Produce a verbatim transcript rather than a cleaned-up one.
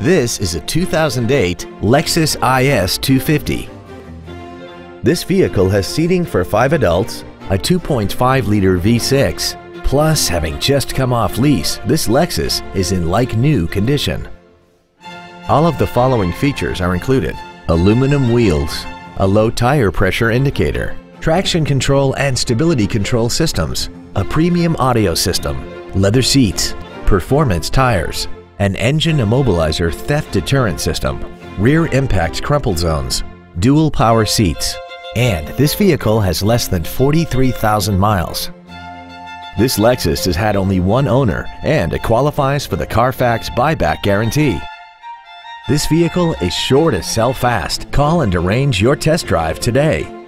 This is a two thousand eight Lexus I S two fifty. This vehicle has seating for five adults, a two point five liter V six. Plus, having just come off lease, this Lexus is in like-new condition. All of the following features are included: aluminum wheels, a low tire pressure indicator, traction control and stability control systems, a premium audio system, leather seats, performance tires, an engine immobilizer theft deterrent system, rear impact crumple zones, dual power seats, and this vehicle has less than forty-three thousand miles. This Lexus has had only one owner and it qualifies for the Carfax buyback guarantee. This vehicle is sure to sell fast. Call and arrange your test drive today.